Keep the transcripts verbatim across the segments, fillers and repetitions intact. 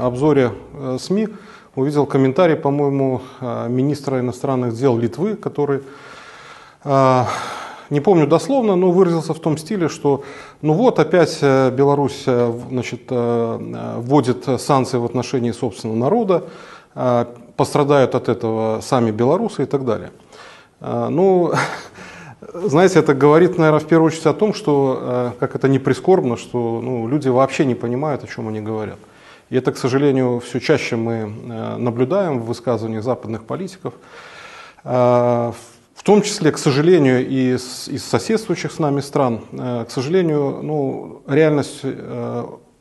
обзоре СМИ увидел комментарий, по-моему, министра иностранных дел Литвы, который, не помню дословно, но выразился в том стиле, что ну вот опять Беларусь, значит, вводит санкции в отношении собственного народа, пострадают от этого сами белорусы и так далее. Ну, знаете, это говорит, наверное, в первую очередь о том, что, как это не прискорбно, что ну, люди вообще не понимают, о чем они говорят. И это, к сожалению, все чаще мы наблюдаем в высказываниях западных политиков, в том числе, к сожалению, и из соседствующих с нами стран. К сожалению, ну, реальность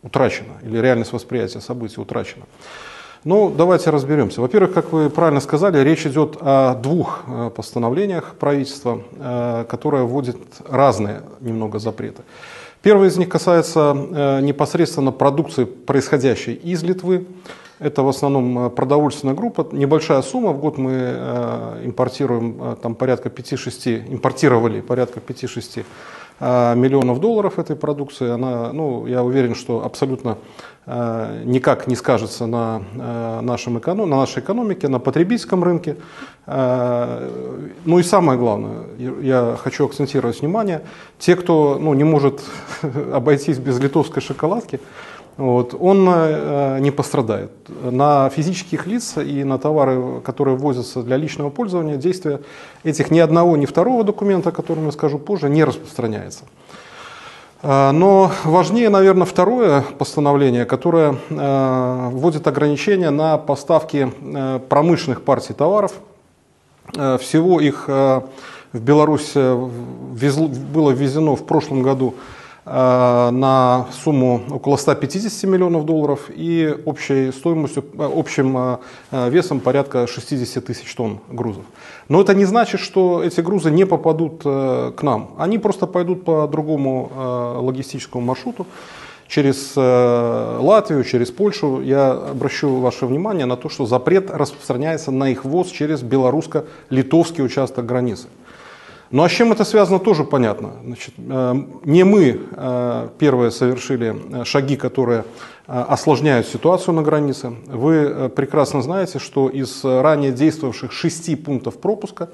утрачена, или реальность восприятия событий утрачена. Ну, давайте разберемся. Во-первых, как вы правильно сказали, речь идет о двух постановлениях правительства, которое вводит разные немного запреты. Первый из них касается непосредственно продукции, происходящей из Литвы. Это в основном продовольственная группа, небольшая сумма. В год мы импортируем, там порядка пяти-шести, импортировали порядка пяти-шести миллионов долларов этой продукции. Она, ну, я уверен, что абсолютно никак не скажется на, нашем, на нашей экономике, на потребительском рынке. Ну и самое главное, я хочу акцентировать внимание, те, кто ну, не может обойтись без литовской шоколадки, вот, он не пострадает. На физических лиц и на товары, которые ввозятся для личного пользования, действие этих ни одного, ни второго документа, о котором я скажу позже, не распространяется. Но важнее, наверное, второе постановление, которое вводит ограничения на поставки промышленных партий товаров. Всего их в Беларусь было ввезено в прошлом году на сумму около ста пятидесяти миллионов долларов и общей стоимостью, общим весом порядка шестидесяти тысяч тонн грузов. Но это не значит, что эти грузы не попадут к нам. Они просто пойдут по другому логистическому маршруту через Латвию, через Польшу. Я обращу ваше внимание на то, что запрет распространяется на их ввоз через белорусско-литовский участок границы. Ну а с чем это связано, тоже понятно. Значит, не мы первые совершили шаги, которые осложняют ситуацию на границе. Вы прекрасно знаете, что из ранее действовавших шести пунктов пропуска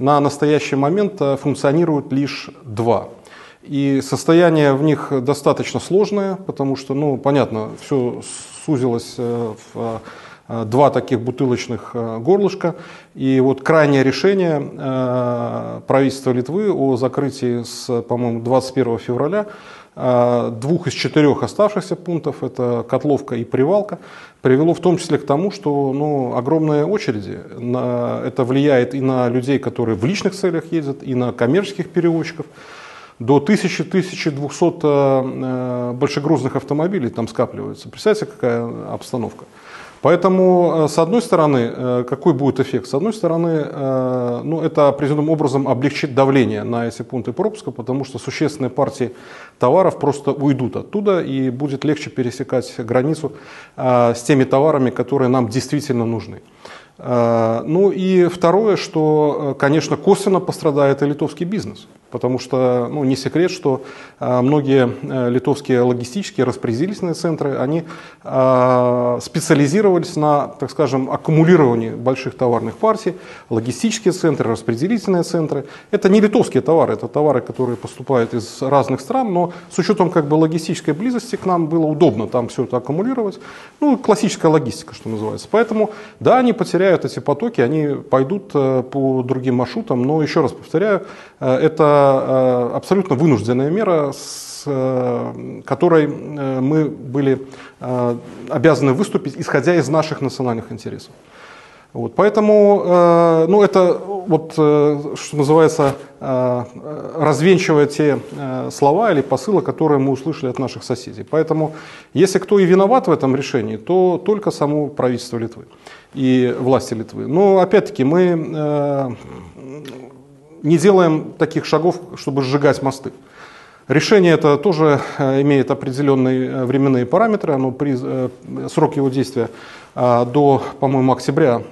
на настоящий момент функционируют лишь два. И состояние в них достаточно сложное, потому что, ну, понятно, все сузилось в два таких бутылочных горлышка. И вот крайнее решение правительства Литвы о закрытии с, по-моему, двадцать первого февраля двух из четырех оставшихся пунктов, это Котловка и Привалка, привело в том числе к тому, что ну, огромные очереди. Это влияет и на людей, которые в личных целях ездят, и на коммерческих перевозчиков. До тысячи-тысячи двухсот большегрузных автомобилей там скапливаются. Представляете, какая обстановка? Поэтому, с одной стороны, какой будет эффект? С одной стороны, ну, это определенным образом облегчит давление на эти пункты пропуска, потому что существенные партии товаров просто уйдут оттуда, и будет легче пересекать границу с теми товарами, которые нам действительно нужны. Ну и второе, что, конечно, косвенно пострадает и литовский бизнес, потому что ну, не секрет, что многие литовские логистические распределительные центры, они специализировались на, так скажем, аккумулировании больших товарных партий, логистические центры, распределительные центры. Это не литовские товары, это товары, которые поступают из разных стран, но с учетом как бы логистической близости к нам было удобно там все это аккумулировать. Ну, классическая логистика, что называется. Поэтому, да, они потеряли эти потоки, они пойдут по другим маршрутам, но еще раз повторяю, это абсолютно вынужденная мера, с которой мы были обязаны выступить, исходя из наших национальных интересов. Вот, поэтому ну, это, вот, что называется, развенчивая те слова или посылы, которые мы услышали от наших соседей. Поэтому, если кто и виноват в этом решении, то только само правительство Литвы и власти Литвы. Но, опять-таки, мы не делаем таких шагов, чтобы сжигать мосты. Решение это тоже имеет определенные временные параметры, оно при, срок его действия до, по-моему, октября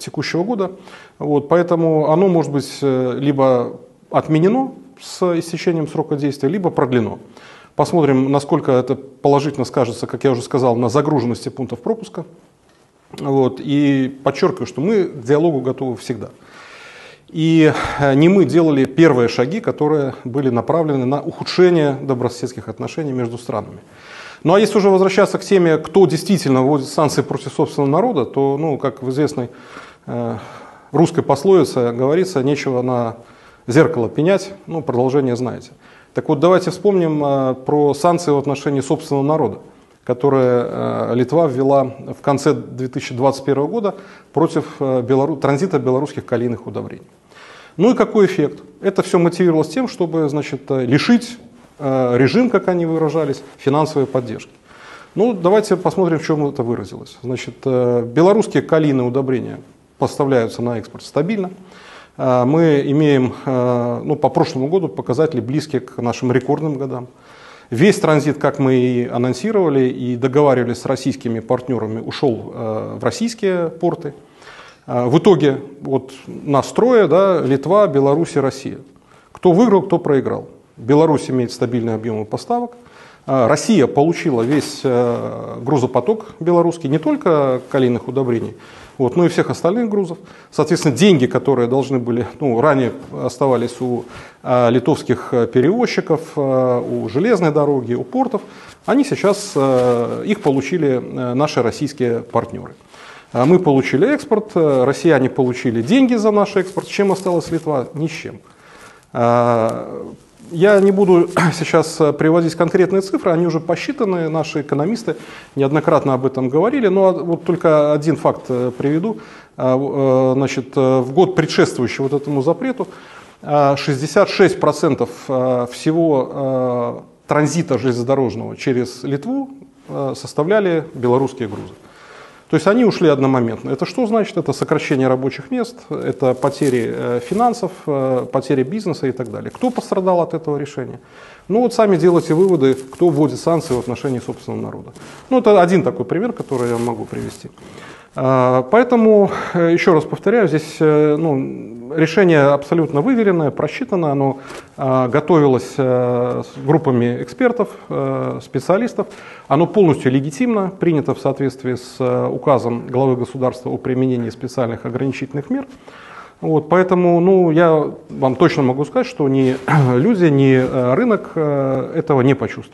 текущего года. Вот, поэтому оно может быть либо отменено с истечением срока действия, либо продлено. Посмотрим, насколько это положительно скажется, как я уже сказал, на загруженности пунктов пропуска. Вот. И подчеркиваю, что мы к диалогу готовы всегда. И не мы делали первые шаги, которые были направлены на ухудшение добрососедских отношений между странами. Ну а если уже возвращаться к теме, кто действительно вводит санкции против собственного народа, то, ну, как в известной э, русской пословице говорится, нечего на зеркало пенять, ну, продолжение знаете. Так вот, давайте вспомним э, про санкции в отношении собственного народа, которые э, Литва ввела в конце две тысячи двадцать первого года против э, белору... транзита белорусских калийных удобрений. Ну и какой эффект? Это все мотивировалось тем, чтобы, значит, лишить режим, как они выражались, финансовой поддержки. Ну, давайте посмотрим, в чем это выразилось. Значит, белорусские калийные удобрения поставляются на экспорт стабильно. Мы имеем, ну, по прошлому году показатели близкие к нашим рекордным годам. Весь транзит, как мы и анонсировали, и договаривались с российскими партнерами, ушел в российские порты. В итоге вот нас трое, да, Литва, Беларусь и Россия. Кто выиграл, кто проиграл. Беларусь имеет стабильные объемы поставок. Россия получила весь грузопоток белорусский, не только калийных удобрений, вот, но и всех остальных грузов. Соответственно, деньги, которые должны были, ну, ранее оставались у литовских перевозчиков, у железной дороги, у портов, они сейчас, их получили наши российские партнеры. Мы получили экспорт, россияне получили деньги за наш экспорт. С чем осталась Литва? Ни с чем. Я не буду сейчас приводить конкретные цифры, они уже посчитаны, наши экономисты неоднократно об этом говорили, но вот только один факт приведу. Значит, в год, предшествующий вот этому запрету, шестьдесят шесть процентов всего транзита железнодорожного через Литву составляли белорусские грузы. То есть они ушли одномоментно. Это что значит? Это сокращение рабочих мест, это потери финансов, потери бизнеса и так далее. Кто пострадал от этого решения? Ну вот сами делайте выводы, кто вводит санкции в отношении собственного народа. Ну это один такой пример, который я могу привести. Поэтому, еще раз повторяю, здесь, ну, решение абсолютно выверенное, просчитанное, оно готовилось с группами экспертов, специалистов, оно полностью легитимно, принято в соответствии с указом главы государства о применении специальных ограничительных мер. Вот, поэтому, ну, я вам точно могу сказать, что ни люди, ни рынок этого не почувствуют.